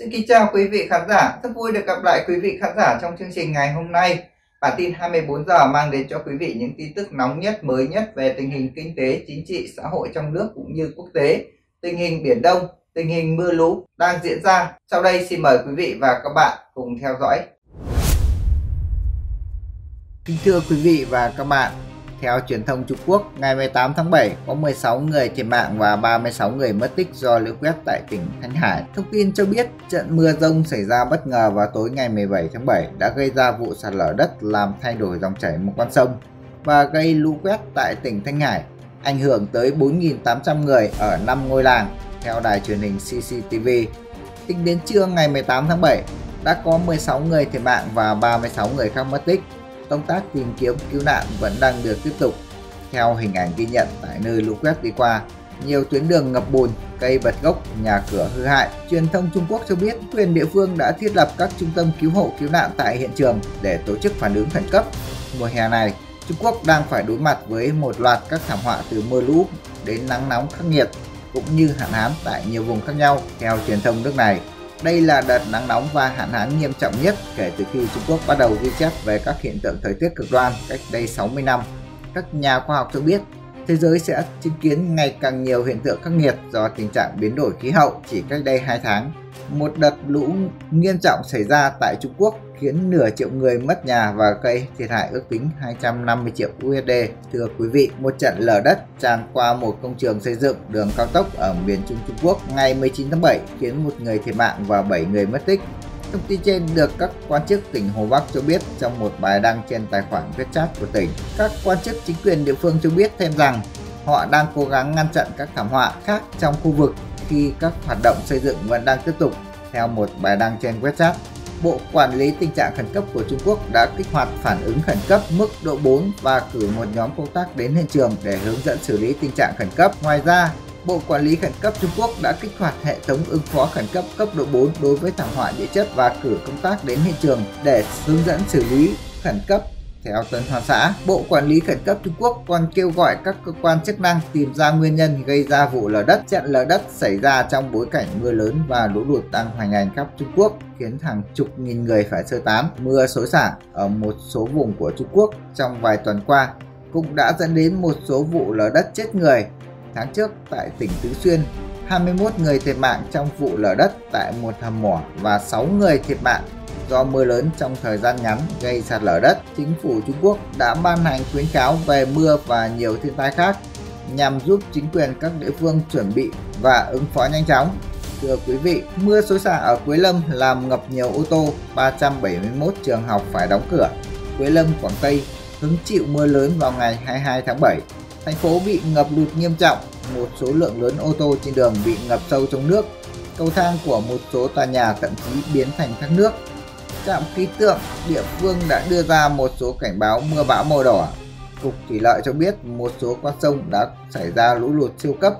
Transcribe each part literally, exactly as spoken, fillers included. Xin kính chào quý vị khán giả, rất vui được gặp lại quý vị khán giả trong chương trình ngày hôm nay. Bản tin hai mươi bốn giờ mang đến cho quý vị những tin tức nóng nhất, mới nhất về tình hình kinh tế, chính trị, xã hội trong nước cũng như quốc tế, tình hình Biển Đông, tình hình mưa lũ đang diễn ra. Sau đây xin mời quý vị và các bạn cùng theo dõi. Kính thưa quý vị và các bạn, theo truyền thông Trung Quốc, ngày mười tám tháng bảy có mười sáu người thiệt mạng và ba mươi sáu người mất tích do lũ quét tại tỉnh Thanh Hải. Thông tin cho biết trận mưa dông xảy ra bất ngờ vào tối ngày mười bảy tháng bảy đã gây ra vụ sạt lở đất làm thay đổi dòng chảy một con sông và gây lũ quét tại tỉnh Thanh Hải, ảnh hưởng tới bốn nghìn tám trăm người ở năm ngôi làng, theo đài truyền hình xê xê tê vê. Tính đến trưa ngày mười tám tháng bảy đã có mười sáu người thiệt mạng và ba mươi sáu người khác mất tích. Công tác tìm kiếm cứu nạn vẫn đang được tiếp tục. Theo hình ảnh ghi nhận tại nơi lũ quét đi qua, nhiều tuyến đường ngập bùn, cây bật gốc, nhà cửa hư hại. Truyền thông Trung Quốc cho biết quyền địa phương đã thiết lập các trung tâm cứu hộ cứu nạn tại hiện trường để tổ chức phản ứng khẩn cấp. Mùa hè này, Trung Quốc đang phải đối mặt với một loạt các thảm họa từ mưa lũ đến nắng nóng khắc nghiệt cũng như hạn hán tại nhiều vùng khác nhau. Theo truyền thông nước này, đây là đợt nắng nóng và hạn hán nghiêm trọng nhất kể từ khi Trung Quốc bắt đầu ghi chép về các hiện tượng thời tiết cực đoan cách đây sáu mươi năm. Các nhà khoa học cho biết, thế giới sẽ chứng kiến ngày càng nhiều hiện tượng khắc nghiệt do tình trạng biến đổi khí hậu. Chỉ cách đây hai tháng, một đợt lũ nghiêm trọng xảy ra tại Trung Quốc khiến nửa triệu người mất nhà và gây thiệt hại ước tính hai trăm năm mươi triệu u ét đê. Thưa quý vị, một trận lở đất tràn qua một công trường xây dựng đường cao tốc ở miền Trung Trung Quốc ngày mười chín tháng bảy khiến một người thiệt mạng và bảy người mất tích. Thông tin trên được các quan chức tỉnh Hồ Bắc cho biết trong một bài đăng trên tài khoản WeChat của tỉnh. Các quan chức chính quyền địa phương cho biết thêm rằng họ đang cố gắng ngăn chặn các thảm họa khác trong khu vực khi các hoạt động xây dựng vẫn đang tiếp tục. Theo một bài đăng trên WeChat, Bộ Quản lý Tình trạng Khẩn cấp của Trung Quốc đã kích hoạt phản ứng khẩn cấp mức độ bốn và cử một nhóm công tác đến hiện trường để hướng dẫn xử lý tình trạng khẩn cấp. Ngoài ra, Bộ Quản lý Khẩn cấp Trung Quốc đã kích hoạt hệ thống ứng phó khẩn cấp cấp độ bốn đối với thảm họa địa chất và cử công tác đến hiện trường để hướng dẫn xử lý khẩn cấp. Theo Tân Hoa Xã, Bộ Quản lý Khẩn cấp Trung Quốc còn kêu gọi các cơ quan chức năng tìm ra nguyên nhân gây ra vụ lở đất. Trận lở đất xảy ra trong bối cảnh mưa lớn và lũ lụt đang hoành hành khắp Trung Quốc, khiến hàng chục nghìn người phải sơ tán. Mưa xối xả ở một số vùng của Trung Quốc trong vài tuần qua cũng đã dẫn đến một số vụ lở đất chết người. Tháng trước, tại tỉnh Tứ Xuyên, hai mươi mốt người thiệt mạng trong vụ lở đất tại một hầm mỏ và sáu người thiệt mạng do mưa lớn trong thời gian ngắn gây sạt lở đất. Chính phủ Trung Quốc đã ban hành khuyến cáo về mưa và nhiều thiên tai khác nhằm giúp chính quyền các địa phương chuẩn bị và ứng phó nhanh chóng. Thưa quý vị, mưa xối xả ở Quế Lâm làm ngập nhiều ô tô, ba trăm bảy mươi mốt trường học phải đóng cửa. Quế Lâm, Quảng Tây hứng chịu mưa lớn vào ngày hai mươi hai tháng bảy. Thành phố bị ngập lụt nghiêm trọng, một số lượng lớn ô tô trên đường bị ngập sâu trong nước. Cầu thang của một số tòa nhà thậm chí biến thành thác nước. Trạm khí tượng địa phương đã đưa ra một số cảnh báo mưa bão màu đỏ. Cục Thủy lợi cho biết một số con sông đã xảy ra lũ lụt siêu cấp.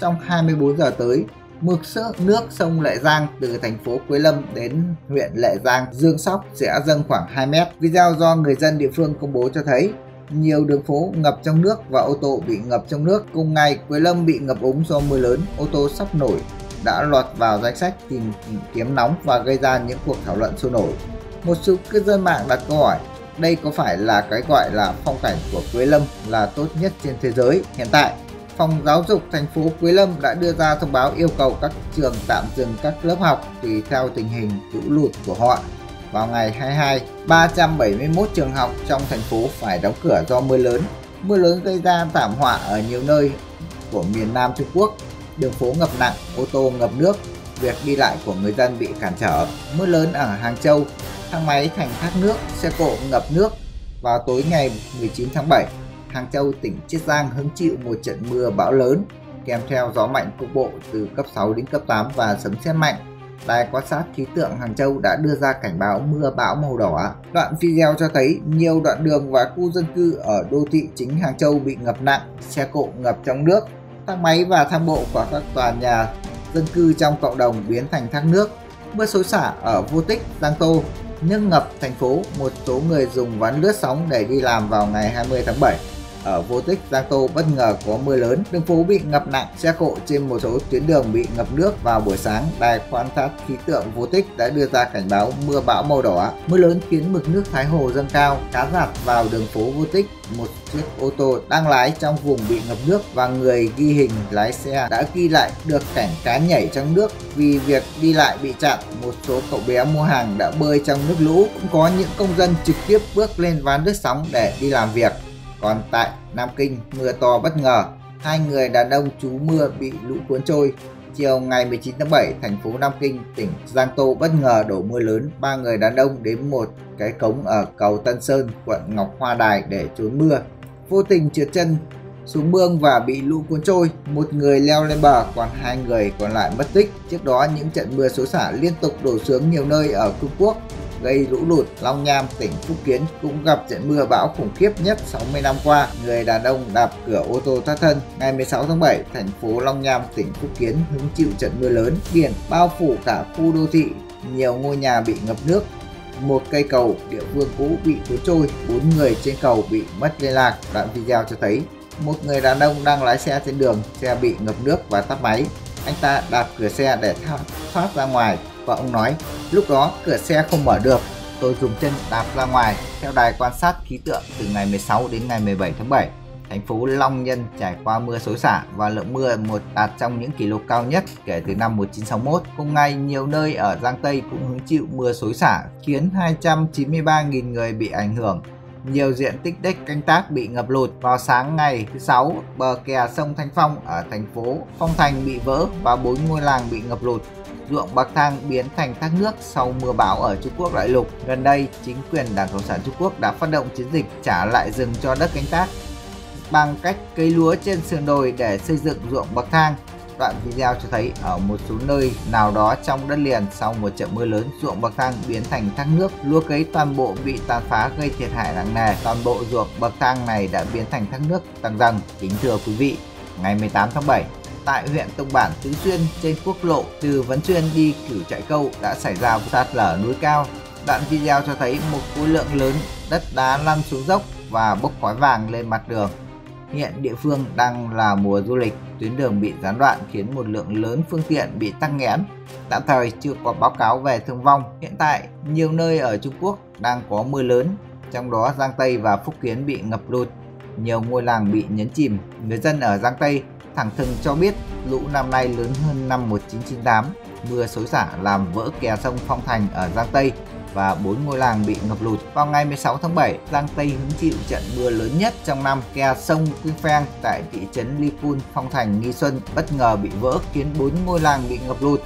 Trong hai mươi bốn giờ tới, mực nước sông Lệ Giang từ thành phố Quế Lâm đến huyện Lệ Giang, Dương Sóc sẽ dâng khoảng hai mét. Video do người dân địa phương công bố cho thấy nhiều đường phố ngập trong nước và ô tô bị ngập trong nước. Cùng ngày, Quế Lâm bị ngập úng do mưa lớn, ô tô sắp nổi đã lọt vào danh sách tìm kiếm nóng và gây ra những cuộc thảo luận sôi nổi. Một số cư dân mạng đặt câu hỏi, đây có phải là cái gọi là phong cảnh của Quế Lâm là tốt nhất trên thế giới? Hiện tại, Phòng Giáo dục thành phố Quế Lâm đã đưa ra thông báo yêu cầu các trường tạm dừng các lớp học tùy theo tình hình lũ lụt của họ. Vào ngày hai mươi hai, ba trăm bảy mươi mốt trường học trong thành phố phải đóng cửa do mưa lớn. Mưa lớn gây ra thảm họa ở nhiều nơi của miền Nam Trung Quốc. Đường phố ngập nặng, ô tô ngập nước, việc đi lại của người dân bị cản trở. Mưa lớn ở Hàng Châu, thang máy thành thác nước, xe cộ ngập nước. Vào tối ngày mười chín tháng bảy, Hàng Châu, tỉnh Chiết Giang hứng chịu một trận mưa bão lớn kèm theo gió mạnh cục bộ từ cấp sáu đến cấp tám và sấm sét mạnh. Đài quan sát khí tượng Hàng Châu đã đưa ra cảnh báo mưa bão màu đỏ. Đoạn video cho thấy nhiều đoạn đường và khu dân cư ở đô thị chính Hàng Châu bị ngập nặng, xe cộ ngập trong nước. Thang máy và thang bộ của các tòa nhà dân cư trong cộng đồng biến thành thác nước. Mưa xối xả ở Vô Tích, Giang Tô, nước ngập thành phố, một số người dùng ván lướt sóng để đi làm vào ngày hai mươi tháng bảy. Ở Vô Tích, Giang Tô bất ngờ có mưa lớn, đường phố bị ngập nặng, xe cộ trên một số tuyến đường bị ngập nước. Vào buổi sáng, đài quan sát khí tượng Vô Tích đã đưa ra cảnh báo mưa bão màu đỏ. Mưa lớn khiến mực nước Thái Hồ dâng cao, cá rạt vào đường phố Vô Tích. Một chiếc ô tô đang lái trong vùng bị ngập nước và người ghi hình lái xe đã ghi lại được cảnh cá nhảy trong nước. Vì việc đi lại bị chặn, một số cậu bé mua hàng đã bơi trong nước lũ. Cũng có những công dân trực tiếp bước lên ván lướt sóng để đi làm việc. Còn tại Nam Kinh, mưa to bất ngờ, hai người đàn ông trú mưa bị lũ cuốn trôi. Chiều ngày mười chín tháng bảy, thành phố Nam Kinh, tỉnh Giang Tô bất ngờ đổ mưa lớn, ba người đàn ông đến một cái cống ở cầu Tân Sơn, quận Ngọc Hoa Đài để trốn mưa. Vô tình trượt chân xuống mương và bị lũ cuốn trôi, một người leo lên bờ, còn hai người còn lại mất tích. Trước đó, những trận mưa xối xả liên tục đổ xuống nhiều nơi ở Trung Quốc, gây lũ lụt. Long Nham, tỉnh Phúc Kiến cũng gặp trận mưa bão khủng khiếp nhất sáu mươi năm qua, người đàn ông đạp cửa ô tô thoát thân. Ngày mười sáu tháng bảy, thành phố Long Nham, tỉnh Phúc Kiến hứng chịu trận mưa lớn, biển bao phủ cả khu đô thị, nhiều ngôi nhà bị ngập nước, một cây cầu địa phương cũ bị cuốn trôi, bốn người trên cầu bị mất liên lạc. Đoạn video cho thấy một người đàn ông đang lái xe trên đường, xe bị ngập nước và tắt máy. Anh ta đạp cửa xe để thoát ra ngoài và ông nói, lúc đó cửa xe không mở được, tôi dùng chân đạp ra ngoài. Theo đài quan sát khí tượng, từ ngày mười sáu đến ngày mười bảy tháng bảy, thành phố Long Nhân trải qua mưa xối xả và lượng mưa một đạt trong những kỷ lục cao nhất kể từ năm một nghìn chín trăm sáu mươi mốt. Cùng ngày, nhiều nơi ở Giang Tây cũng hứng chịu mưa xối xả, khiến hai trăm chín mươi ba nghìn người bị ảnh hưởng. Nhiều diện tích đất canh tác bị ngập lụt. Vào sáng ngày thứ Sáu, bờ kè sông Thanh Phong ở thành phố Phong Thành bị vỡ và bốn ngôi làng bị ngập lụt. Ruộng bậc thang biến thành thác nước sau mưa bão ở Trung Quốc đại lục. Gần đây, chính quyền Đảng Cộng sản Trung Quốc đã phát động chiến dịch trả lại rừng cho đất canh tác bằng cách cấy lúa trên sườn đồi để xây dựng ruộng bậc thang. Đoạn video cho thấy ở một số nơi nào đó trong đất liền, sau một trận mưa lớn, ruộng bậc thang biến thành thác nước, lúa cấy toàn bộ bị tàn phá gây thiệt hại nặng nề. Toàn bộ ruộng bậc thang này đã biến thành thác nước tăng dần. Kính thưa quý vị, ngày mười tám tháng bảy, tại huyện Tông Bản, Tứ Xuyên, trên quốc lộ từ Văn Xuyên đi Cửu Trại Câu đã xảy ra vụ sạt lở núi cao. Đoạn video cho thấy một khối lượng lớn đất đá lăn xuống dốc và bốc khói vàng lên mặt đường. Hiện địa phương đang là mùa du lịch, tuyến đường bị gián đoạn khiến một lượng lớn phương tiện bị tắc nghẽn. Tạm thời chưa có báo cáo về thương vong. Hiện tại, nhiều nơi ở Trung Quốc đang có mưa lớn, trong đó Giang Tây và Phúc Kiến bị ngập lụt, nhiều ngôi làng bị nhấn chìm. Người dân ở Giang Tây thẳng thừng cho biết lũ năm nay lớn hơn năm một nghìn chín trăm chín mươi tám. Mưa xối xả làm vỡ kè sông Phong Thành ở Giang Tây và bốn ngôi làng bị ngập lụt. Vào ngày mười sáu tháng bảy, Giang Tây hứng chịu trận mưa lớn nhất trong năm. Kè sông Quyên Pheng tại thị trấn Li Pun, Phong Thành, Nghi Xuân bất ngờ bị vỡ khiến bốn ngôi làng bị ngập lụt.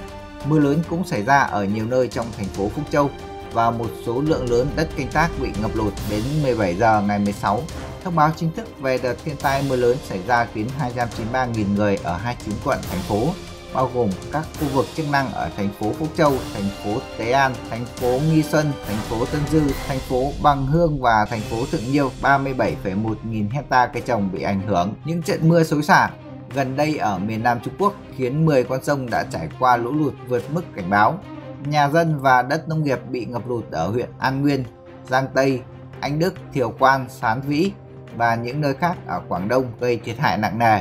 Mưa lớn cũng xảy ra ở nhiều nơi trong thành phố Phúc Châu và một số lượng lớn đất canh tác bị ngập lụt. Đến mười bảy giờ ngày mười sáu, thông báo chính thức về đợt thiên tai mưa lớn xảy ra khiến hai trăm chín mươi ba nghìn người ở hai mươi chín quận thành phố, bao gồm các khu vực chức năng ở thành phố Phúc Châu, thành phố Tế An, thành phố Nghi Xuân, thành phố Tân Dư, thành phố Bằng Hương và thành phố Thượng Nhiêu. Ba mươi bảy phẩy một nghìn hecta cây trồng bị ảnh hưởng. Những trận mưa xối xả gần đây ở miền Nam Trung Quốc khiến mười con sông đã trải qua lũ lụt vượt mức cảnh báo. Nhà dân và đất nông nghiệp bị ngập lụt ở huyện An Nguyên, Giang Tây, Anh Đức, Thiều Quan, Sán Vĩ và những nơi khác ở Quảng Đông gây thiệt hại nặng nề.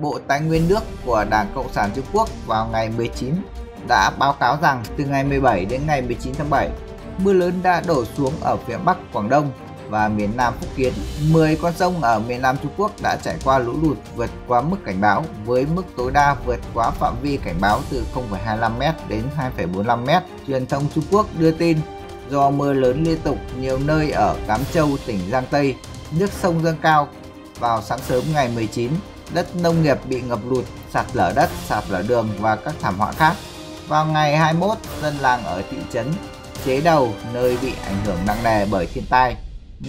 Bộ Tài nguyên nước của Đảng Cộng sản Trung Quốc vào ngày mười chín đã báo cáo rằng từ ngày mười bảy đến ngày mười chín tháng bảy, mưa lớn đã đổ xuống ở phía Bắc Quảng Đông và miền Nam Phúc Kiến. mười con sông ở miền Nam Trung Quốc đã trải qua lũ lụt vượt quá mức cảnh báo, với mức tối đa vượt quá phạm vi cảnh báo từ không phẩy hai mươi lăm mét đến hai phẩy bốn mươi lăm mét. Truyền thông Trung Quốc đưa tin do mưa lớn liên tục, nhiều nơi ở Cám Châu, tỉnh Giang Tây, nước sông dâng cao. Vào sáng sớm ngày mười chín, đất nông nghiệp bị ngập lụt, sạt lở đất, sạt lở đường và các thảm họa khác. Vào ngày hai mươi mốt, dân làng ở thị trấn Chế Đầu, nơi bị ảnh hưởng nặng nề bởi thiên tai,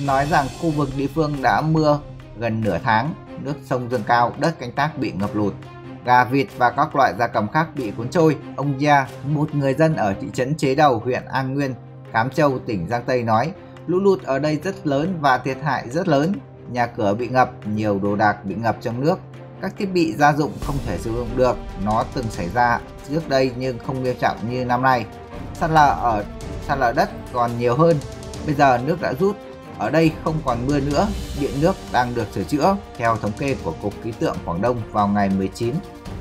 nói rằng khu vực địa phương đã mưa gần nửa tháng, nước sông dâng cao, đất canh tác bị ngập lụt, gà vịt và các loại gia cầm khác bị cuốn trôi. Ông Gia, một người dân ở thị trấn Chế Đầu, huyện An Nguyên, Cám Châu, tỉnh Giang Tây nói, lũ lụt ở đây rất lớn và thiệt hại rất lớn, nhà cửa bị ngập, nhiều đồ đạc bị ngập trong nước, các thiết bị gia dụng không thể sử dụng được. Nó từng xảy ra trước đây nhưng không nghiêm trọng như năm nay. Sạt lở ở sạt lở đất còn nhiều hơn. Bây giờ nước đã rút, Ở đây không còn mưa nữa, điện nước đang được sửa chữa. Theo thống kê của Cục Khí tượng Quảng Đông vào ngày mười chín,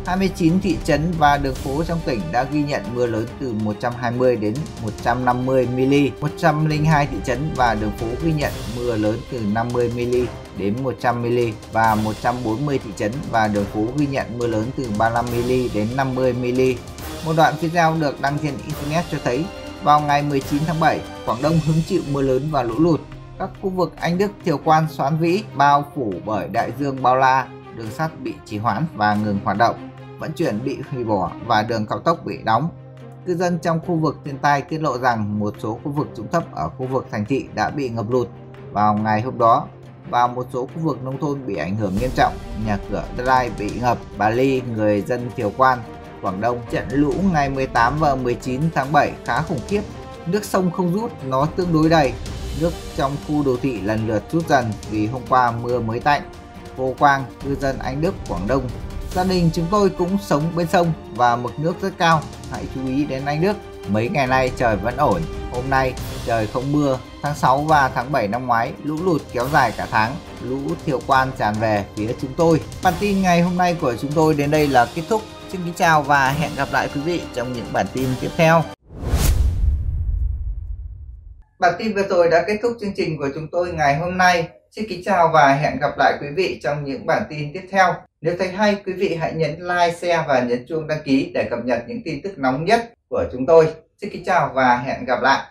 hai mươi chín thị trấn và đường phố trong tỉnh đã ghi nhận mưa lớn từ một trăm hai mươi đến một trăm năm mươi mi-li-mét, một trăm lẻ hai thị trấn và đường phố ghi nhận mưa lớn từ năm mươi mi-li-mét đến một trăm mi-li-mét và một trăm bốn mươi thị trấn và đường phố ghi nhận mưa lớn từ ba mươi lăm mi-li-mét đến năm mươi mi-li-mét. Một đoạn video được đăng trên Internet cho thấy vào ngày mười chín tháng bảy, Quảng Đông hứng chịu mưa lớn và lũ lụt. Các khu vực Anh Đức, Thiều Quan, Soán Vĩ bao phủ bởi đại dương bao la, đường sắt bị trì hoãn và ngừng hoạt động, vận chuyển bị hủy bỏ và đường cao tốc bị đóng. Cư dân trong khu vực thiên tai tiết lộ rằng một số khu vực trũng thấp ở khu vực thành thị đã bị ngập lụt vào ngày hôm đó và một số khu vực nông thôn bị ảnh hưởng nghiêm trọng, nhà cửa đất đai bị ngập. Bà Ly, người dân Thiều Quan, Quảng Đông: trận lũ ngày mười tám và mười chín tháng bảy khá khủng khiếp, nước sông không rút, nó tương đối đầy. Nước trong khu đô thị lần lượt rút dần vì hôm qua mưa mới tạnh. Cô Quang, cư dân Anh Đức, Quảng Đông: gia đình chúng tôi cũng sống bên sông và mực nước rất cao, hãy chú ý đến Anh Đức. Mấy ngày nay trời vẫn ổn, hôm nay trời không mưa. Tháng sáu và tháng bảy năm ngoái, lũ lụt kéo dài cả tháng, lũ Thiều Quan tràn về phía chúng tôi. Bản tin ngày hôm nay của chúng tôi đến đây là kết thúc. Xin kính chào và hẹn gặp lại quý vị trong những bản tin tiếp theo. Bản tin vừa rồi đã kết thúc chương trình của chúng tôi ngày hôm nay. Xin kính chào và hẹn gặp lại quý vị trong những bản tin tiếp theo. Nếu thấy hay, quý vị hãy nhấn like, share và nhấn chuông đăng ký để cập nhật những tin tức nóng nhất của chúng tôi. Xin kính chào và hẹn gặp lại.